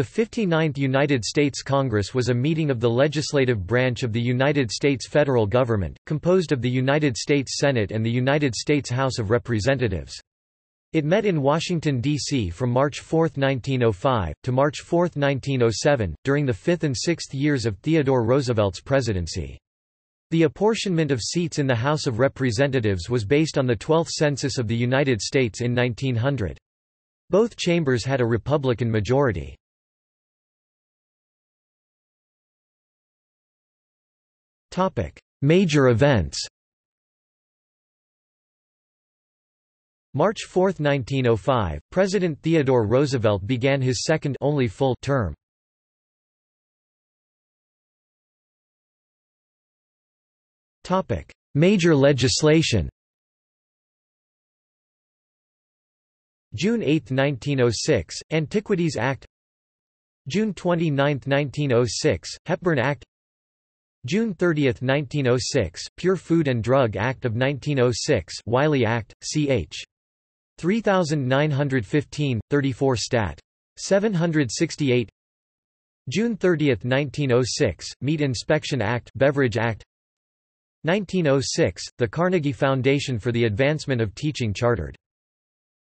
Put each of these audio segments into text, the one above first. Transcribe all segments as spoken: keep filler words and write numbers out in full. The fifty-ninth United States Congress was a meeting of the legislative branch of the United States federal government, composed of the United States Senate and the United States House of Representatives. It met in Washington, D C from March fourth nineteen oh five, to March fourth nineteen oh seven, during the fifth and sixth years of Theodore Roosevelt's presidency. The apportionment of seats in the House of Representatives was based on the twelfth Census of the United States in nineteen hundred. Both chambers had a Republican majority. Major events. March fourth nineteen oh five, President Theodore Roosevelt began his second only full term. Major legislation. June eighth nineteen oh six, Antiquities Act. June twenty-ninth nineteen oh six, Hepburn Act. June thirtieth nineteen oh six, Pure Food and Drug Act of nineteen oh six, Wiley Act, C H three thousand nine hundred fifteen, thirty-four Stat. seven hundred sixty-eight. June thirtieth nineteen oh six, Meat Inspection Act, Beverage Act. nineteen oh six, the Carnegie Foundation for the Advancement of Teaching chartered.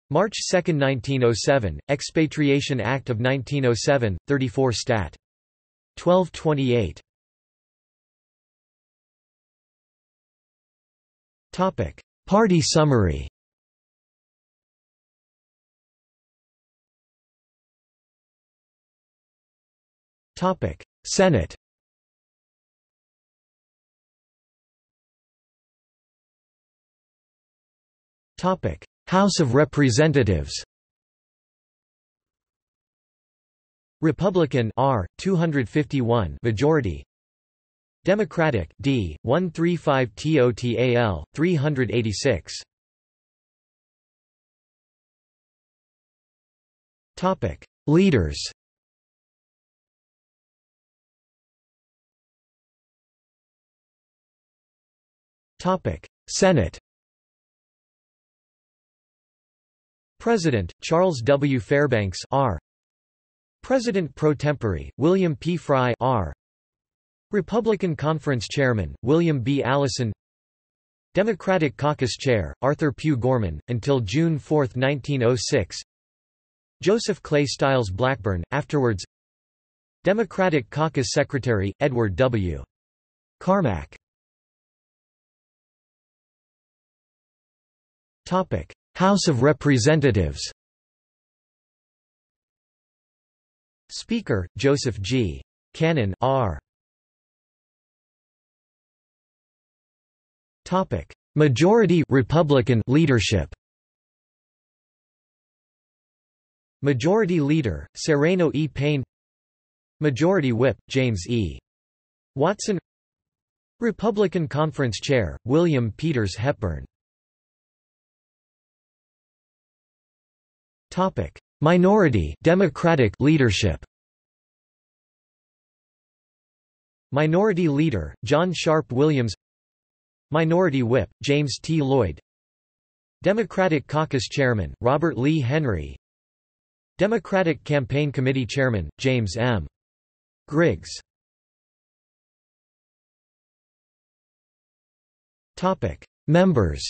March second nineteen oh seven, Expatriation Act of nineteen oh seven, thirty-four Stat. twelve twenty-eight. Party summary. Senate. House of Representatives. Republican R. two hundred fifty-one majority. Democratic D. one thirty-five total three hundred eighty-six. Topic: Leaders. Topic: Senate. President Charles W. Fairbanks R. President pro tempore William P. Fry R. Republican Conference Chairman, William B. Allison. Democratic Caucus Chair, Arthur Pugh Gorman, until June fourth nineteen oh six. Joseph Clay Styles Blackburn, afterwards. Democratic Caucus Secretary, Edward W. Carmack. Topic: House of Representatives. Speaker, Joseph G. Cannon R. Topic: Majority Republican leadership. Majority Leader, Sereno E. Payne. Majority Whip, James E. Watson. Republican Conference Chair, William Peters Hepburn. Topic: Minority Democratic leadership. Minority Leader, John Sharp Williams. Minority Whip, James T. Lloyd. Democratic Caucus Chairman, Robert Lee Henry. Democratic Campaign Committee Chairman, James M. Griggs. Topic: Members.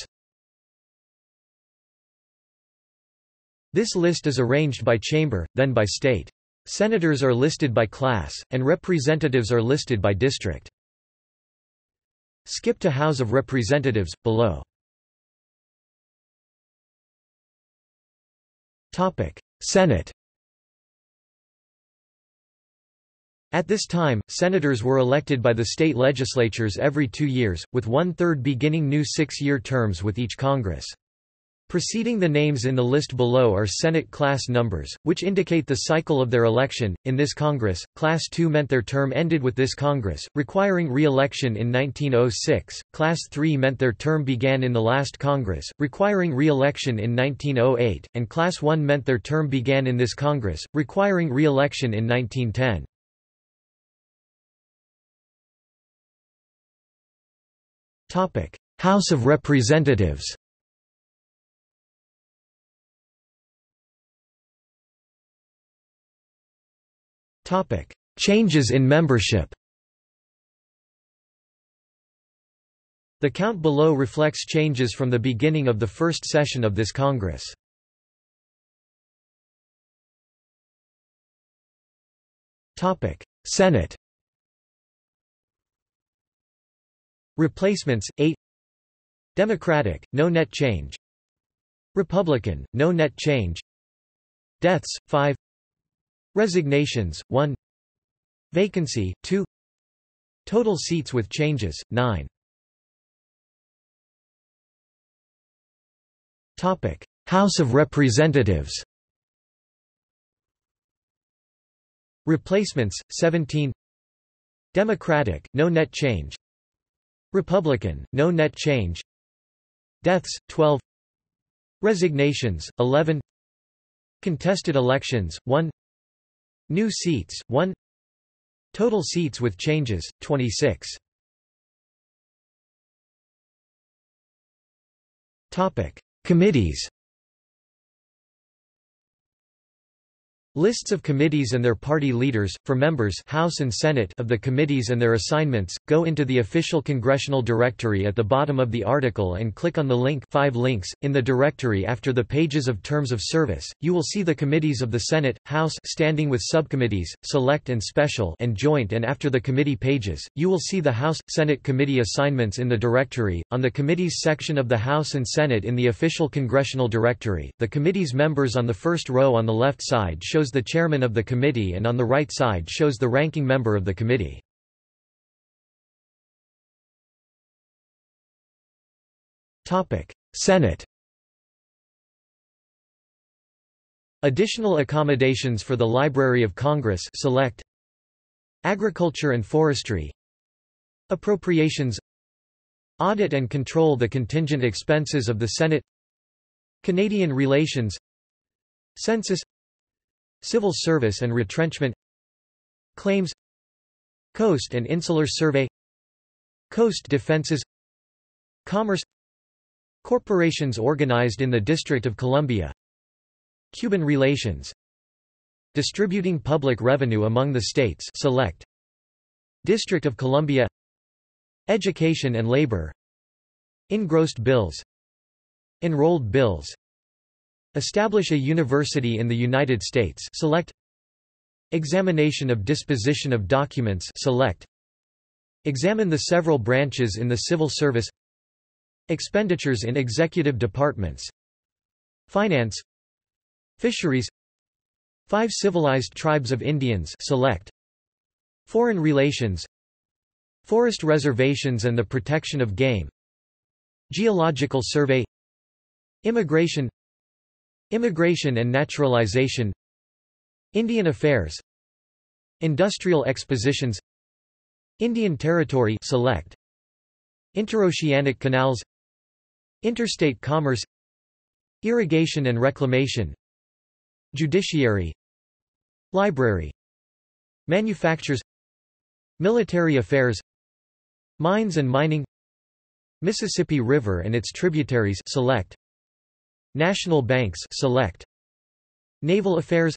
This list is arranged by chamber, then by state. Senators are listed by class, and representatives are listed by district. Skip to House of Representatives, below. Senate. At this time, senators were elected by the state legislatures every two years, with one-third beginning new six-year terms with each Congress. Preceding the names in the list below are Senate class numbers, which indicate the cycle of their election. In this Congress, Class two meant their term ended with this Congress, requiring re-election in nineteen oh six, Class three meant their term began in the last Congress, requiring re-election in nineteen oh eight, and Class one meant their term began in this Congress, requiring re-election in nineteen ten. House of Representatives. Topic: Changes in membership. The count below reflects changes from the beginning of the first session of this Congress. Topic: Senate. Replacements: eight. Democratic: no net change. Republican: no net change. Deaths: five. Resignations: one. Vacancy: two. Total seats with changes: nine. Topic: House of Representatives. Replacements: seventeen. Democratic: no net change. Republican: no net change. Deaths: twelve. Resignations: eleven. Contested elections: one. New seats: one. Total seats with changes: twenty-six. Topic: Committees. Lists of committees and their party leaders, for members House and Senate of the committees and their assignments, go into the official congressional directory at the bottom of the article and click on the link five links, in the directory after the pages of Terms of Service, you will see the committees of the Senate, House standing with subcommittees, select and special and joint, and after the committee pages, you will see the House, Senate committee assignments in the directory, on the committees section of the House and Senate in the official congressional directory, the committee's members on the first row on the left side shows the chairman of the committee and on the right side shows the ranking member of the committee. Topic: Senate. Additional accommodations for the Library of Congress select. Agriculture and Forestry. Appropriations. Audit and control the contingent expenses of the Senate. Canadian relations. Census. Civil Service and Retrenchment. Claims. Coast and Insular Survey. Coast Defenses. Commerce. Corporations organized in the District of Columbia. Cuban relations. Distributing public revenue among the states select. District of Columbia. Education and labor. Engrossed bills. Enrolled bills. Establish a university in the United States select. Examination of disposition of documents select. Examine the several branches in the civil service. Expenditures in executive departments. Finance. Fisheries. Five civilized tribes of Indians select. Foreign relations. Forest reservations and the protection of game. Geological survey. Immigration. Immigration and naturalization. Indian affairs. Industrial expositions. Indian territory select. Interoceanic canals. Interstate commerce. Irrigation and reclamation. Judiciary. Library. Manufactures. Military affairs. Mines and mining. Mississippi River and its tributaries select. National banks select. Naval affairs.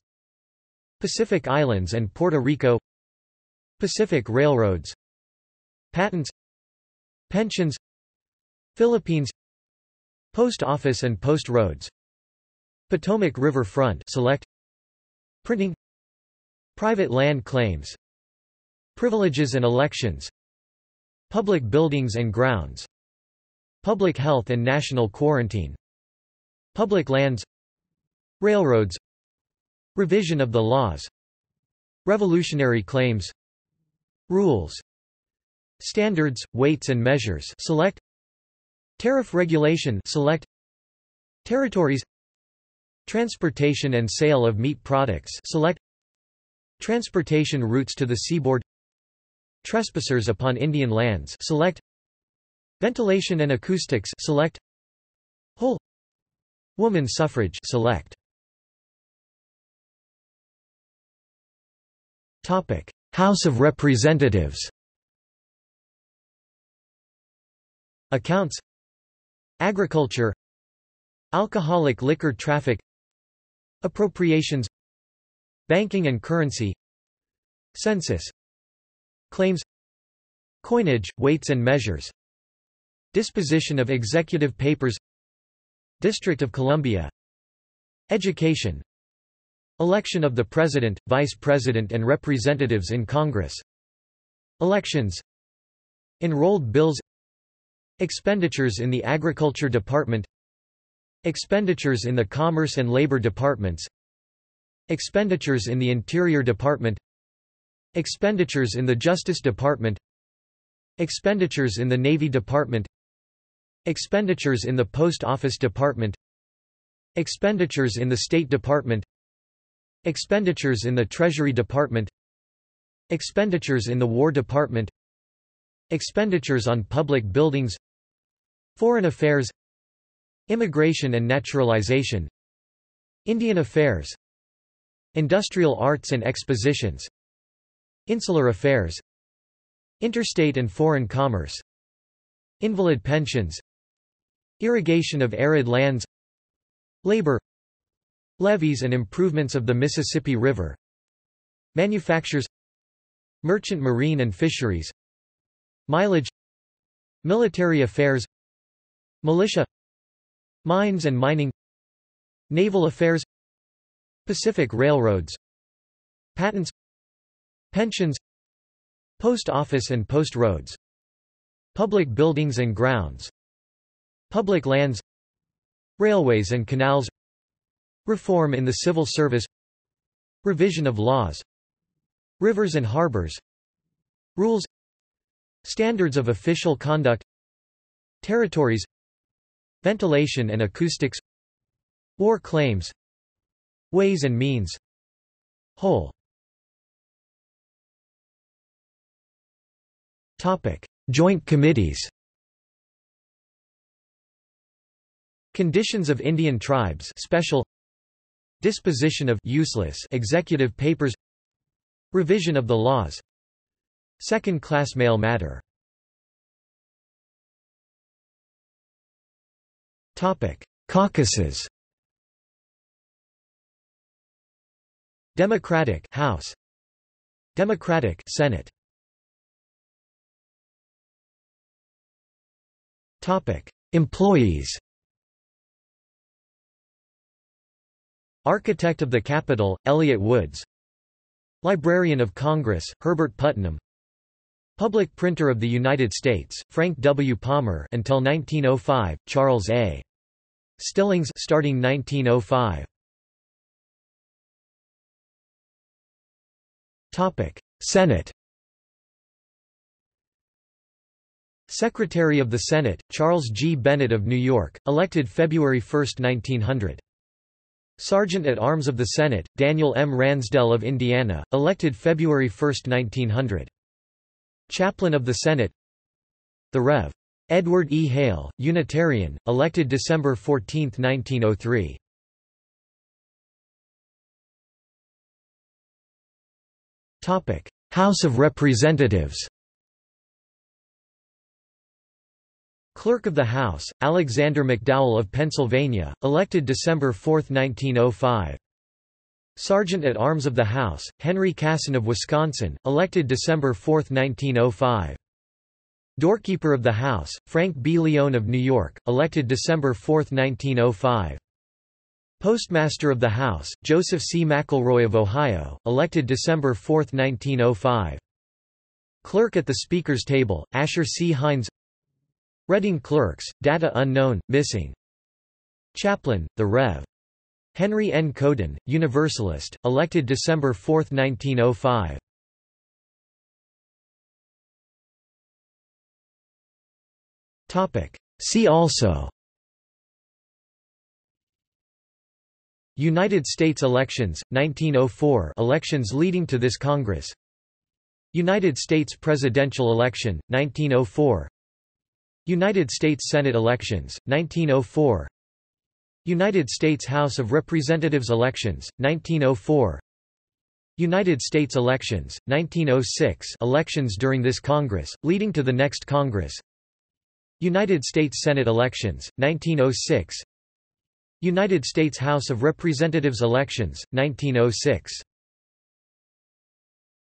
Pacific Islands and Puerto Rico. Pacific Railroads. Patents. Pensions. Philippines. Post office and post roads. Potomac River Front select. Printing. Private land claims. Privileges and elections. Public buildings and grounds. Public health and national quarantine. Public lands. Railroads. Revision of the laws. Revolutionary claims. Rules. Standards, weights and measures select. Tariff regulation select. Territories. Transportation and sale of meat products select. Transportation routes to the seaboard. Trespassers upon Indian lands select. Ventilation and acoustics select. Whole woman suffrage select. Topic: House of Representatives. Accounts. Agriculture. Alcoholic liquor traffic. Appropriations. Banking and currency. Census. Claims. Coinage, weights and measures. Disposition of executive papers. District of Columbia. Education. Election of the President, Vice President and Representatives in Congress. Elections. Enrolled bills. Expenditures in the Agriculture Department. Expenditures in the Commerce and Labor Departments. Expenditures in the Interior Department. Expenditures in the Justice Department. Expenditures in the Navy Department. Expenditures in the Post Office Department. Expenditures in the State Department. Expenditures in the Treasury Department. Expenditures in the War Department. Expenditures on public buildings. Foreign Affairs. Immigration and Naturalization. Indian Affairs. Industrial Arts and Expositions. Insular Affairs. Interstate and Foreign Commerce. Invalid Pensions. Irrigation of Arid Lands. Labor. Levees and improvements of the Mississippi River. Manufactures. Merchant Marine and Fisheries. Mileage. Military Affairs. Militia. Mines and mining. Naval Affairs. Pacific Railroads. Patents. Pensions. Post Office and Post Roads. Public Buildings and Grounds. Public Lands. Railways and Canals. Reform in the Civil Service. Revision of Laws. Rivers and Harbors. Rules. Standards of Official Conduct. Territories. Ventilation and Acoustics. War Claims. Ways and Means. Whole. Topic: Joint Committees. Conditions of Indian Tribes Special. Disposition of useless executive papers. Revision of the laws. Second-class mail matter. Topic: Caucuses. Democratic House. Democratic Senate. Topic: Employees. Architect of the Capitol, Elliot Woods. Librarian of Congress, Herbert Putnam. Public Printer of the United States, Frank W. Palmer until nineteen oh five, Charles A. Stillings starting nineteen oh five. Topic: Senate. Secretary of the Senate, Charles G. Bennett of New York, elected February first, nineteen hundred. Sergeant at Arms of the Senate, Daniel M. Ransdell of Indiana, elected February first, nineteen hundred. Chaplain of the Senate. The Rev. Edward E. Hale, Unitarian, elected December fourteenth, nineteen oh three. Topic: House of Representatives. Clerk of the House, Alexander McDowell of Pennsylvania, elected December fourth, nineteen oh five. Sergeant at Arms of the House, Henry Kasson of Wisconsin, elected December fourth, nineteen oh five. Doorkeeper of the House, Frank B. Leone of New York, elected December fourth, nineteen oh five. Postmaster of the House, Joseph C. McElroy of Ohio, elected December fourth, nineteen oh five. Clerk at the Speaker's Table, Asher C. Hines. Reading Clerks, Data Unknown, Missing. Chaplain, the Rev. Henry N. Coden, Universalist, elected December fourth, nineteen oh five. See also: United States elections, nineteen oh four, elections leading to this Congress. United States presidential election, nineteen oh four. United States Senate elections, nineteen oh four. United States House of Representatives elections, nineteen oh four. United States elections, nineteen oh six, elections during this Congress, leading to the next Congress. United States Senate elections, nineteen oh six. United States House of Representatives elections, nineteen oh six.